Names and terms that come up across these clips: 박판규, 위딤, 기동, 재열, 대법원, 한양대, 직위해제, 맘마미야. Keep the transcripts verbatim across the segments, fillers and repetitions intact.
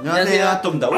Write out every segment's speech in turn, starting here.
안녕하세요, 핫도그입니다.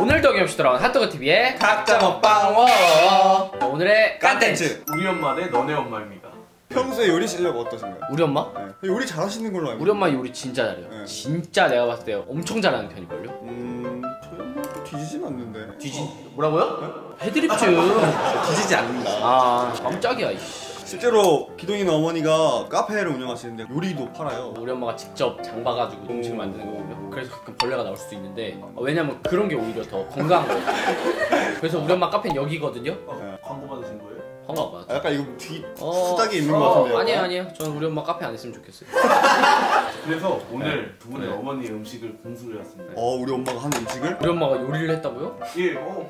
오늘도 어김없이 돌아온 핫도그티비의 각자 먹방 워워. 오늘의 콘텐츠, 우리 엄마 대 너네 엄마입니다. 평소에 요리 실력 어떠신가요? 우리 엄마? 네. 요리 잘하시는 걸로 알고. 우리 엄마 요리 진짜 잘해요. 네. 진짜 내가 봤을 때 엄청 잘하는 편일걸요? 음... 저희 엄마도 뒤지진 않는데. 뒤지... 어. 뭐라고요? 네? 헤드립즈. 뒤지지 않는다. 아... 깜짝이야. 이씨. 실제로 기동이는 어머니가 카페를 운영하시는데 요리도 팔아요. 우리 엄마가 직접 장 봐가지고 음식을 만드는 거거든요. 그래서 가끔 벌레가 나올 수도 있는데, 왜냐면 그런 게 오히려 더 건강한 거예요. 그래서 우리 엄마 카페는 여기거든요. 어, 광고 받으신 거예요? 광고 받았죠. 아, 약간 이거 뒤 수작이 어, 있는 어, 거 같은데요? 아니에요 아니에요. 저는 우리 엄마 카페 안 했으면 좋겠어요. 그래서 오늘 네. 두 분의 네. 어머니의 음식을 공수를 해왔습니다. 어, 우리 엄마가 한 음식을? 우리 엄마가 요리를 했다고요? 예. 어.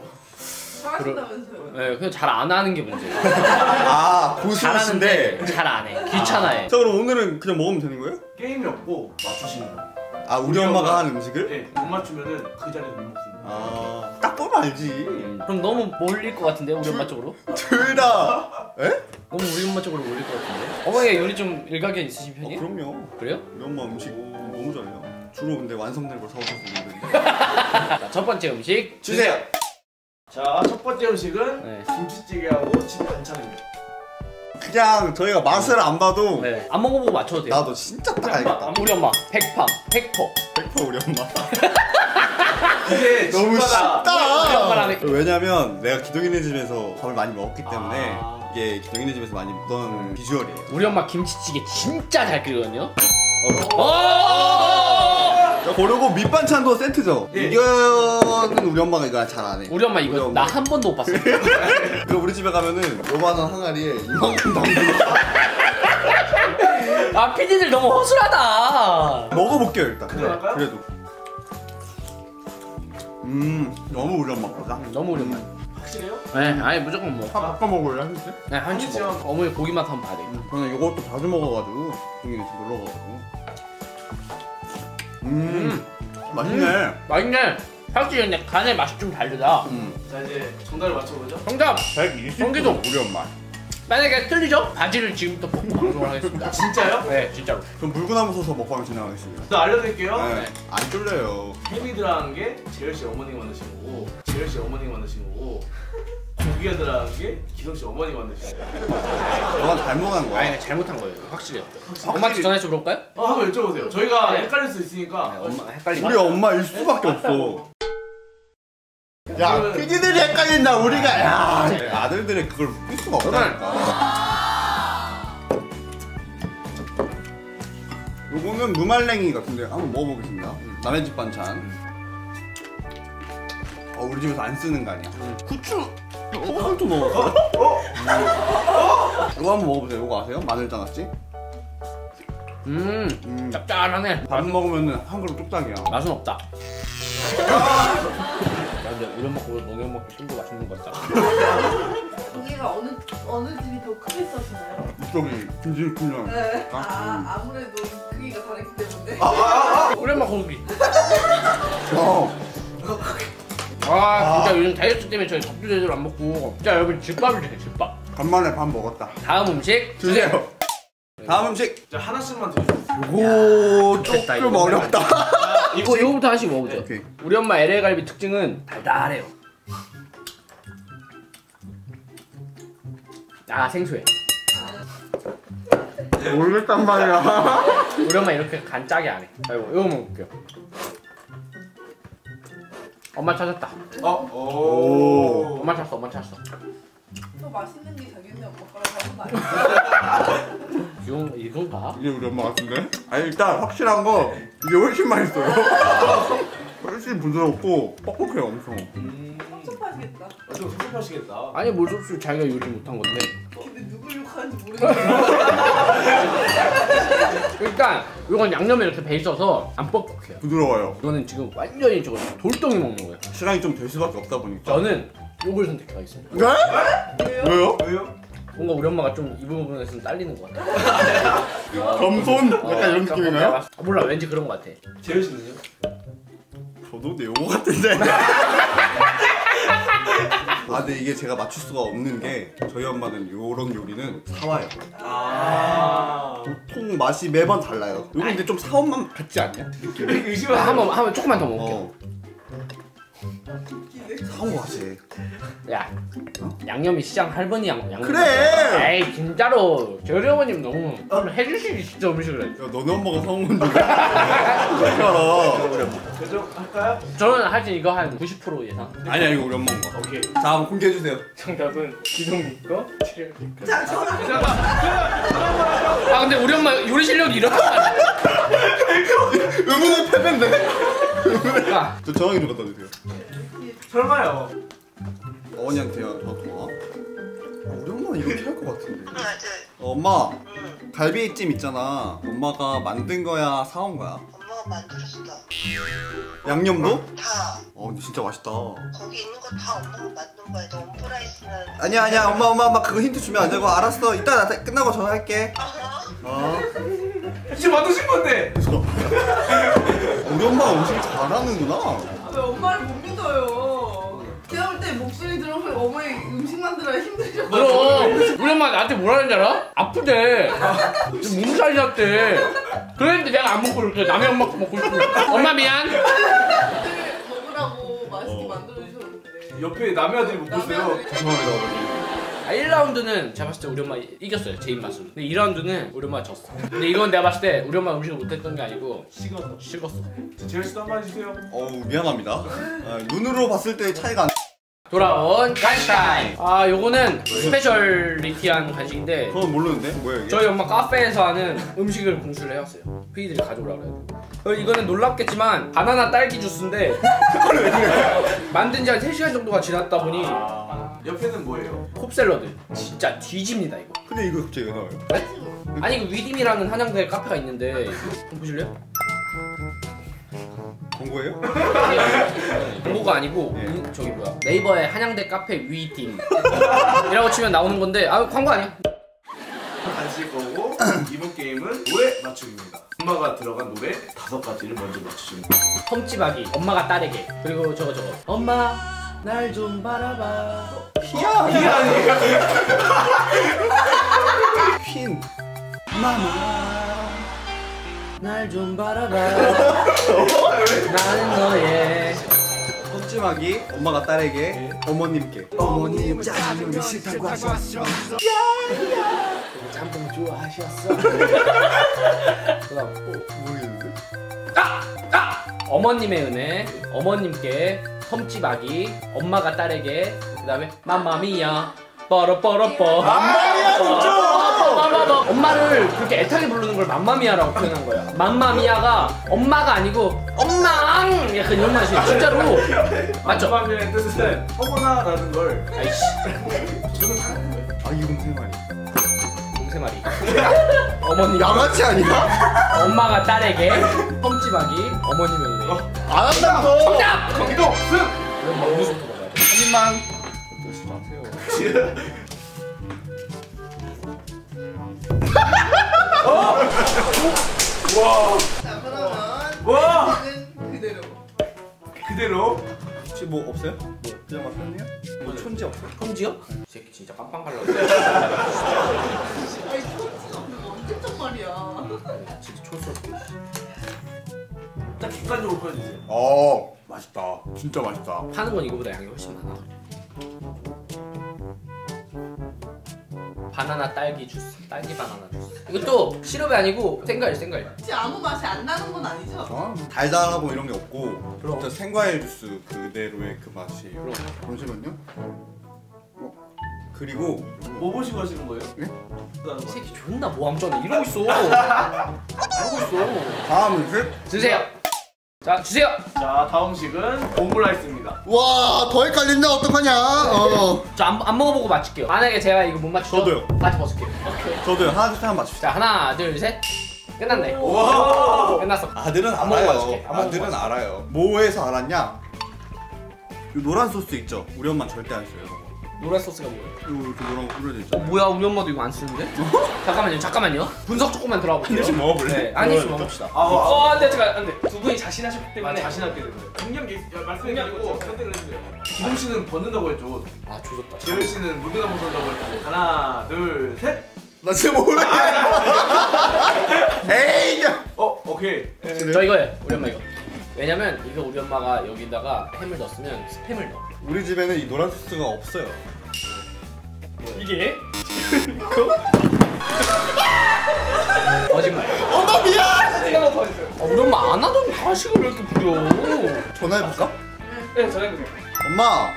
잘하신다면서요? 네, 그냥 잘 안 하는 게 문제예요. 아, 고수하신데 잘 안 해. 귀찮아해. 아. 자, 그럼 오늘은 그냥 먹으면 되는 거예요? 게임이 없고 맞추시는 거예요. 아, 우리, 우리 엄마가, 엄마가 한 음식을? 네, 못 맞추면은 그 자리에서 못 먹습니다. 아, 딱 보면 알지. 음. 그럼 너무 몰릴 것 같은데요, 우리 둘, 엄마 쪽으로? 둘 다! 에? 너무 우리 엄마 쪽으로 몰릴 것 같은데? 어머니가 요리 좀 일가견 있으신 편이에요? 아, 그럼요. 그래요? 우리 엄마 음식 오, 너무 잘해요. 주로 근데 완성된 걸 사오셔서 먹는데. 첫 번째 음식 주세요! 주세요. 자, 첫 번째 음식은 네. 김치찌개하고 집 반찬입니다. 그냥 저희가 맛을 안 봐도 네. 안 먹어보고 맞춰도 돼요. 나도 진짜 딱 알겠다. 우리 엄마 백팜, 백퍼 백퍼 우리 엄마. 이게 너무 쉽다. 왜냐면 내가 기동이네 집에서 밥을 많이 먹었기 때문에 아... 이게 기동이네 집에서 많이 먹던 음. 비주얼이에요. 우리 엄마 김치찌개 진짜 잘 끓이거든요. 고르고 밑반찬도 세트죠? 예. 이거는 우리 엄마가 이거 잘 안 해. 우리 엄마 이거 나 한 번도 못 봤어. 그리고 우리 집에 가면은 요만한 항아리에 이만큼 담는 거. 아, 피디들 너무 허술하다. 먹어볼게요 일단. 그래, 그래도. 음, 너무 우리 엄마 거다. 너무 우리 엄마. 확실해요? 네, 아니 무조건 먹어. 아, 아까 먹을래 한 줄? 네, 한 줄 먹어. 어머니 고기만 한번 봐야 돼. 음, 저는 이것도 자주 먹어가지고 동이네 집 놀러가가지고. 음, 음 맛있네. 음, 맛있네. 사실 근데 간의 맛이 좀 다르다. 음. 자, 이제 정답을 맞춰보죠. 정답! 백이십 도 우리 엄마. 만약에 틀리죠? 바지를 지금부터 벗고 방송을 하겠습니다. 진짜요? 네, 진짜로. 그럼 물구나무 서서 먹방을 진행하겠습니다. 저 알려드릴게요. 네, 네. 안 쫄려요. 햄이들어간 게 재열씨 어머니가 만드신 거고, 재열씨 어머니가 만드신 거고, 고기가 들어간 게 기성씨 어머니가 만드신 거예요. 너가 잘못한 거야? 아니, 잘못한 거예요. 확실해요. 엄마한테 전화해서 물어볼까요? 어, 한번 여쭤보세요. 저희가 네. 헷갈릴 수 있으니까. 네, 엄마 헷갈리면 우리 엄마일 수밖에 없어. 야, 피디들이 헷갈린다, 우리가. 야, 네. 아들들의 그걸 웃길 수가 없다니까. 요거는 무말랭이 같은데 한번 먹어보겠습니다. 음. 남의 집 반찬. 음. 어, 우리 집에서 안 쓰는 거 아니야? 음. 후추! 소금도 넣어. 어? 이거 한번 먹어보세요. 이거 아세요? 마늘 장아찌? 음, 음. 짭짤하네. 밥 먹으면 한 그릇 뚝딱이야. 맛은 없다. 야, 근데 우리 엄마 거보다 너네 엄마 거 맛있는 거 같다. 여기가 어느, 어느 집이 더 크게 썼나요? 이쪽이 김치찜이랑. 네. 아, 아 음. 아무래도 크기가 다르기 때문에. 아, 아, 아. 우리 엄마 거기. 어. 아, 진짜 아. 요즘 다이어트 때문에 저희 밥도 제대로 안 먹고. 진짜 여러분 집밥을 드세요, 집밥. 간만에 밥 먹었다. 다음 음식 주세요. 주세요. 다음 음식. 자, 하나씩만 드세요. 요거 조금 어렵다. 이거 요거부터 하나씩 먹어보죠. 네. 우리 엄마 엘에이 갈비 특징은 달달해요. 아, 생소해. 모르겠단 말이야. 우리 엄마 이렇게 간 짜게 안 해. 아이고, 요거 먹을게요. 엄마 찾았다. 어? 오. 엄마 찾았어, 엄마 찾았어. 또 맛있는 게 자기네 엄마 거라고 하는 거 아니야? 이건, 이건가? 이게 우리 엄마 같은데? 아니, 일단 확실한 거 이게 훨씬 맛있어요. 훨씬 부드럽고 뻑뻑해요, 엄청. 음. 섭섭하시겠다. 아, 좀 섭섭하시겠다. 아니, 뭘 섭섭해. 자기가 요리 못한 건데. 근데 누굴 욕하는지 모르겠어. 일단 이건 양념에 이렇게 배 있어서 안 뻑뻑해요. 부드러워요. 이거는 지금 완전히 저거 돌덩이 먹는 거예요. 시간이 좀 될 수밖에 없다 보니까 저는 요걸 선택하겠습니다. 네? 왜요? 왜요? 왜요? 뭔가 우리 엄마가 좀 이 부분에서는 딸리는 것 같아. 겸손? 약간 어, 이런 느낌이네요? 몰라, 왠지 그런 것 같아. 재열 씨는요? 저도 내 요거 같은데. 아, 근데 이게 제가 맞출 수가 없는 게 저희 엄마는 요런 요리는 사와요. 아 보통 맛이 매번 달라요. 요거 근데 좀 사온만 같지 않냐? 느낌이? 한번, 한번 조금만 더 먹을게요. 어. 사온 거지. 야, 어? 양념이 시장 할머니 양, 양념. 그래. 같잖아. 에이 진짜로 재열 어머님 너무 좀 해주시기 진짜 음식을. 야 너네 엄마가 사온 건데. 그래서 그래서 할까요? 저는 하여튼 이거 한 구십 퍼센트 예상. 아니야 이거 우리 엄마 거. 오케이. 다음 공개해 주세요. 정답은 기동님 거. 자, 정답. 아 근데 우리 엄마 요리 실력이 이렇게. 의문의 패배인데. 아. 저 저항이 좀 갖다 주세요. 설마요. 어머니한테요. 더 좋아. 우리 엄마는 이렇게 할 것 같은데. 어, 엄마 응. 갈비찜 있잖아. 엄마가 만든 거야 사온 거야? 엄마가 만들었어. 양념도? 다. 어 근데 진짜 맛있다. 거기 있는 거 다 엄마가 만든 거야. 너 옴프라이스는 아니야 아니야. 엄마 엄마 엄마 그거 힌트 주면 안 되고. 알았어. 이따 나 끝나고 전화할게. 어. 지금 만드신 건데. 우리 엄마가 음식 잘하는구나. 아, 왜 엄마를 못 믿어요. 기다릴 때 목소리 들으면 어머니 음식 만들어야 힘들죠. 그럼 우리 엄마 나한테 뭐라는지 알아? 아프대. 아, 몸살이 났대. 그랬는데 내가 안 먹고 이렇게 남의 엄마 거 먹고 싶은데. 엄마 미안. 먹으라고 맛있게 어. 만들어주셨는데 옆에 남의 아들이 먹고 있어요. 죄송합니다. 아, 일 라운드는 제가 봤을 때 우리 엄마 이겼어요. 제 입맛으로. 근데 이 라운드는 우리 엄마 졌어. 근데 이건 내가 봤을 때 우리 엄마 음식을 못했던 게 아니고 식었어. 식었어. 재열 씨도 한번 해주세요. 어우 미안합니다. 아, 눈으로 봤을 때 차이가 안... 돌아온 간식타임! 아 요거는 스페셜리티한 간식인데 저는 모르는데? 뭐야 이게? 저희 엄마 카페에서 하는 음식을 공수를 해왔어요. 피디들이 가져오라고 해야 돼. 이거는 놀랍겠지만 바나나 딸기 주스인데 그걸 왜 그래? 만든 지 한 세 시간 정도가 지났다 보니 아... 옆에는 뭐예요? 컵샐러드. 진짜 뒤집니다 이거. 근데 이거 갑자기 왜 나와요? 네? 아니 그 위딤이라는 한양대 카페가 있는데 좀 보실래요? 광고예요? 광고가 아니고 네. 저기 뭐야 네이버에 한양대 카페 위딤 이라고 치면 나오는 건데 아 광고 아니야. 간식 거고 이번 게임은 노래 맞추기입니다. 엄마가 들어간 노래 다섯 가지를 먼저 맞추십니다. 펌찌박이 엄마가 딸에게. 그리고 저거 저거 엄마 날 좀 바라봐. 피야! 피야! 핀! 마마 날 좀 바라봐. 나는 너의 껍질막이 엄마가 딸에게 어머님께 어머님 짜장면이 싫다고 하셨어. 야야 짬뽕 좋아하셨어. 모르겠는데? 아! 아! 어머님의 은혜 어머님께 펌찌박이 엄마가 딸에게 그 다음에 맘마미야 뻐러뻐러뻐 맘마미야 진짜! 엄마를 그렇게 애타게 부르는 걸 맘마미야라고 표현한 거야. 맘마미야가 엄마가 아니고 엄마앙! 약간 이런 맛이 진짜로 맞죠? 맘마미야의 뜻은 어머나 라는 걸 아이씨 저는 다 하는 거예요. 아 이건 세 마리 세 마리 어머니 양아치 아니야? 엄마가 딸에게 펌찌박이 어머님의 은혜 어? 안 한다고! 정답! 기동! 승! 이런 무섭다 봐야 돼. 한 입만! 열심히 하세요. 어? 와! 자 그러면 와! 그대로 그대로? 혹시 뭐 없어요? 뭐 그냥 막 편리해요? 뭐 촌지 없어요? 촌지요? 이 새끼 진짜 깜빵 갈라고 아니 촌지가 없는 거 언제쯤 말이야. 진짜 촌스럽다. 딱 객관적으로 보여주세요. 어 맛있다. 진짜 맛있다. 파는 건 이거보다 양이 훨씬 많아. 바나나 딸기 주스. 딸기 바나나 주스. 이것도 시럽이 아니고 생과일 생과일. 혹시 아무 맛이 안 나는 건 아니죠? 어? 달달하고 이런 게 없고 그럼. 진짜 생과일 주스 그대로의 그 맛이. 그럼. 잠시만요. 어? 그리고 뭐 보시고 하시는 거예요? 예? 이 새끼 존나 모함전에 이러고 있어. 이러고 있어. 다음 음식 드세요. 자 주세요. 자 다음 식은 오므라이스입니다. 와 더 헷갈린다. 어떡하냐. 어. 저 안, 안 먹어보고 맞출게요. 만약에 제가 이거 못 맞추죠? 저도요. 같이 벗을게요. 오케이. 저도요. 하나 둘 셋 한번 맞춥시다. 자 하나 둘 셋. 끝났네. 오 끝났어. 아들은 안 알아요. 먹어봐줄게. 안 아들은 먹어봐줄게. 알아요. 뭐해서 알았냐? 이 노란 소스 있죠? 우리 엄마는 절대 안 써요. 노란 소스가 뭐예요? 이거 이렇게 노란 거 뿌려져 있잖아요. 어, 뭐야 우리 엄마도 이거 안 쓰는데? 잠깐만요 잠깐만요. 분석 조금만 들어가 볼게요. 한 입씩 먹어볼래? 네, 한 입씩 먹읍시다. 아, 어, 안 돼, 제가 안 돼. 두 분이 자신하셨기 때문에 아, 자신하게 되는 거예요. 공략이 말씀해드리고 선택을 해주세요. 기동 씨는 벗는다고 했죠. 아 조졌다. 재열 씨는 물대나 못 산다고 했고 하나 둘 셋. 나 진짜 모르겠어. 아, 에이 어 오케이. 저 이거예요 우리 엄마 이거. 왜냐면 이거 우리 엄마가 여기다가 햄을 넣었으면 스팸을 넣어. 우리 집에는 이 노란 소스가 없어요. 뭐예요? 이게? 거짓말. 엄마 미안! 아, 우리 엄마 안 하던 야식을 왜 이렇게 부려. 전화해볼까? 네, 전화해보세요. 엄마!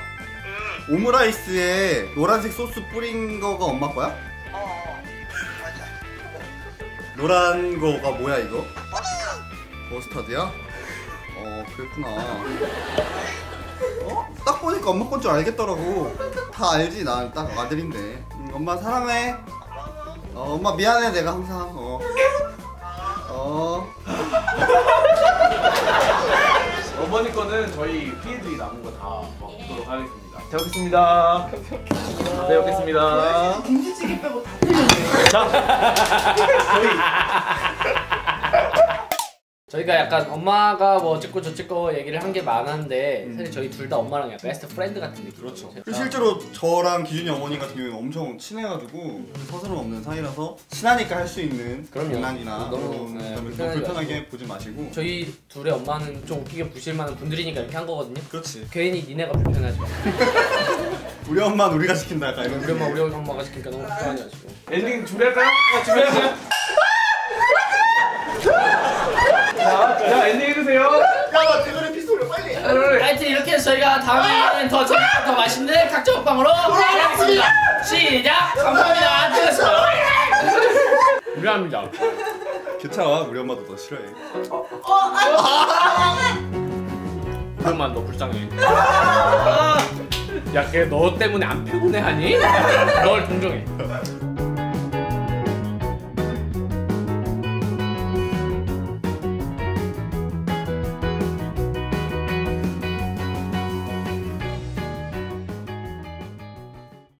응. 오므라이스에 노란색 소스 뿌린 거가 엄마 거야? 어, 맞아. 노란 거가 뭐야 이거? 머스타드! 머스타드야? 어, 그랬구나. 어? 딱 보니까 엄마 건 줄 알겠더라고. 다 알지, 난 딱 아들인데. 응, 엄마 사랑해. 어, 엄마 미안해, 내가 항상. 어. 어. 어머니 거는 저희 피해들이 남은 거 다 먹도록 하겠습니다. 잘 먹겠습니다. 잘 먹겠습니다. 김치찌개 빼고 다 틀렸네. 자, 저희. 저희가 약간 엄마가 뭐 어쨌고 저쨌고 얘기를 한 게 많았는데 음. 사실 저희 둘 다 엄마랑 베스트 프렌드 같은 느낌. 그렇죠. 실제로 저랑 기준이 어머니 같은 경우는 엄청 친해가지고 음. 서스럼 없는 사이라서 친하니까 할 수 있는 장난이나 너무 네, 불편하게 보지 마시고, 저희 둘의 엄마는 좀 웃기게 부실만한 분들이니까 이렇게 한 거거든요. 그렇지. 괜히 니네가 불편하지 마. 우리 엄마는 우리가 시킨다 약간 이런. 우리 엄마 우리 엄마가 시키니까 너무 불편해가지고. 엔딩 준비할까요? 준비하세요. 자, 자 엔딩 해주세요. 야, 나 대가리 피소를 빨리. 하여튼 이렇게 해서 저희가 다음에는 더 재밌고 더 맛있는 각자 먹방으로 돌아가겠습니다. 시작! 감사합니다. 들었어. 미안합니다. 괜찮아, 우리 엄마도 너 싫어해. 어? 어? 우리 엄마 너 불쌍해. 야, 걔 너 때문에 안 피곤해하니? 널 동정해.